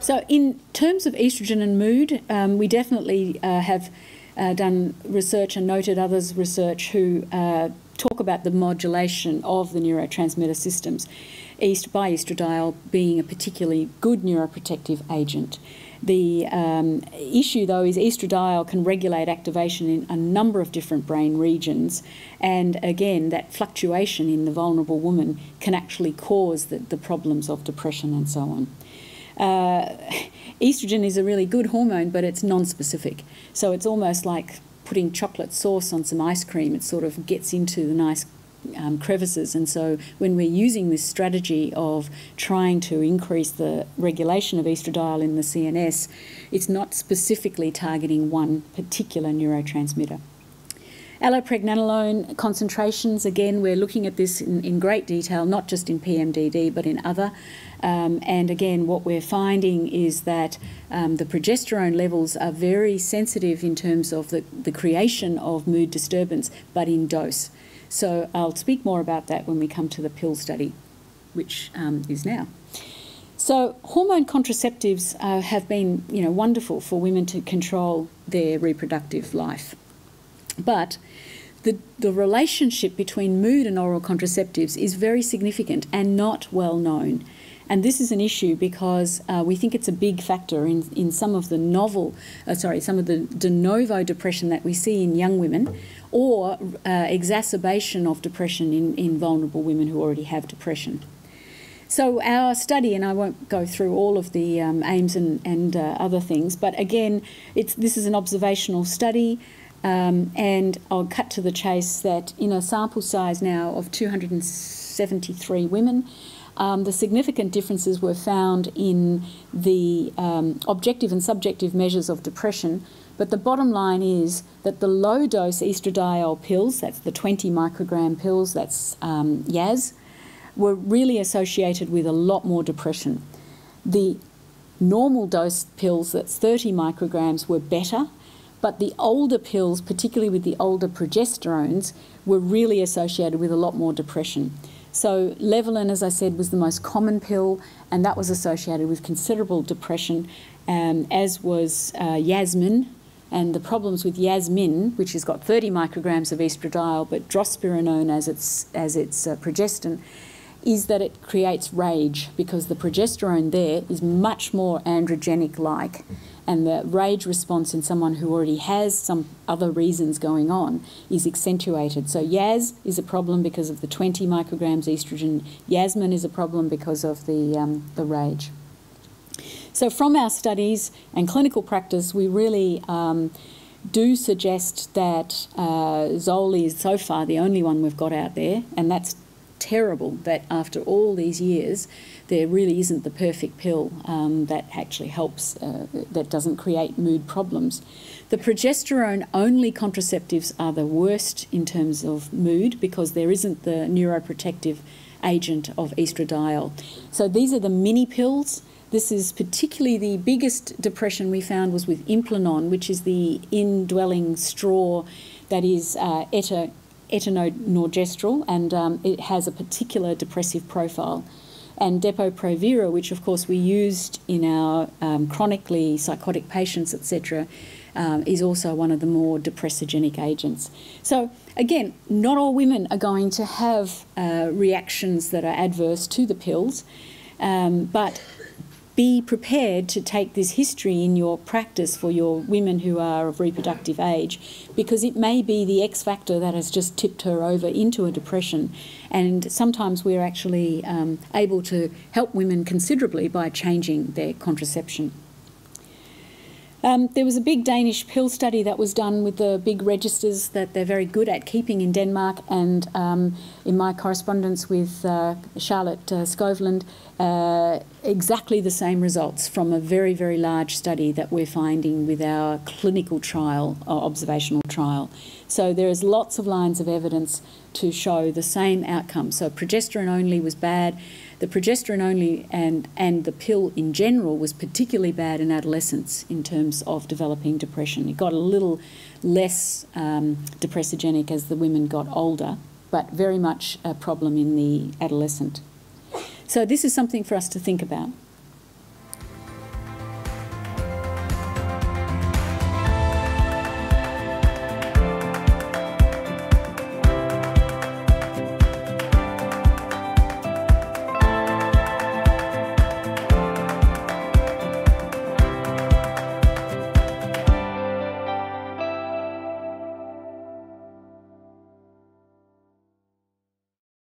So in terms of estrogen and mood, we definitely have done research and noted others' research who talk about the modulation of the neurotransmitter systems, estradiol being a particularly good neuroprotective agent. The issue, though, is estradiol can regulate activation in a number of different brain regions, and again, that fluctuation in the vulnerable woman can actually cause the problems of depression and so on. Estrogen is a really good hormone, but it's non-specific. So it's almost like putting chocolate sauce on some ice cream. It sort of gets into the nice crevices. And so when we're using this strategy of trying to increase the regulation of estradiol in the CNS, it's not specifically targeting one particular neurotransmitter. Allopregnanolone concentrations, again, we're looking at this in great detail, not just in PMDD, but in other. And again, what we're finding is that the progesterone levels are very sensitive in terms of the creation of mood disturbance, but in dose. So I'll speak more about that when we come to the pill study, which is now. So hormone contraceptives have been, wonderful for women to control their reproductive life. But the relationship between mood and oral contraceptives is very significant and not well known. And this is an issue because we think it's a big factor in some of the de novo depression that we see in young women, or exacerbation of depression in vulnerable women who already have depression. So our study, and I won't go through all of the aims and other things, but again, this is an observational study. And I'll cut to the chase that in a sample size now of 273 women, the significant differences were found in the objective and subjective measures of depression. But the bottom line is that the low-dose estradiol pills, that's the 20 microgram pills, that's Yaz, were really associated with a lot more depression. The normal dose pills, that's 30 micrograms, were better. But the older pills, particularly with the older progesterones, were really associated with a lot more depression. So Levlen, as I said, was the most common pill, and that was associated with considerable depression, as was Yasmin. And the problems with Yasmin, which has got 30 micrograms of estradiol, but drospirenone as its progestin, is that it creates rage, because the progesterone there is much more androgenic-like, and the rage response in someone who already has some other reasons going on is accentuated. So Yaz is a problem because of the 20 micrograms estrogen. Yasmin is a problem because of the rage. So from our studies and clinical practice, we really do suggest that Zoely is so far the only one we've got out there, and that's terrible that after all these years there really isn't the perfect pill that actually helps, that doesn't create mood problems. The progesterone only contraceptives are the worst in terms of mood, because there isn't the neuroprotective agent of estradiol. So these are the mini pills. This is particularly the biggest depression we found was with Implanon, which is the indwelling straw that is Etonogestrel, and it has a particular depressive profile. And Depo Provera, which of course we used in our chronically psychotic patients, etc., is also one of the more depressogenic agents. So again, not all women are going to have reactions that are adverse to the pills, but be prepared to take this history in your practice for your women who are of reproductive age, because it may be the X factor that has just tipped her over into a depression. And sometimes we're actually able to help women considerably by changing their contraception. There was a big Danish pill study that was done with the big registers that they're very good at keeping in Denmark, and in my correspondence with Charlotte Skoveland, exactly the same results from a very, very large study that we're finding with our clinical trial, or observational trial. So there is lots of lines of evidence to show the same outcome. So progesterone only was bad. The progesterone only and the pill in general was particularly bad in adolescents in terms of developing depression. It got a little less depressogenic as the women got older, but very much a problem in the adolescent. So this is something for us to think about.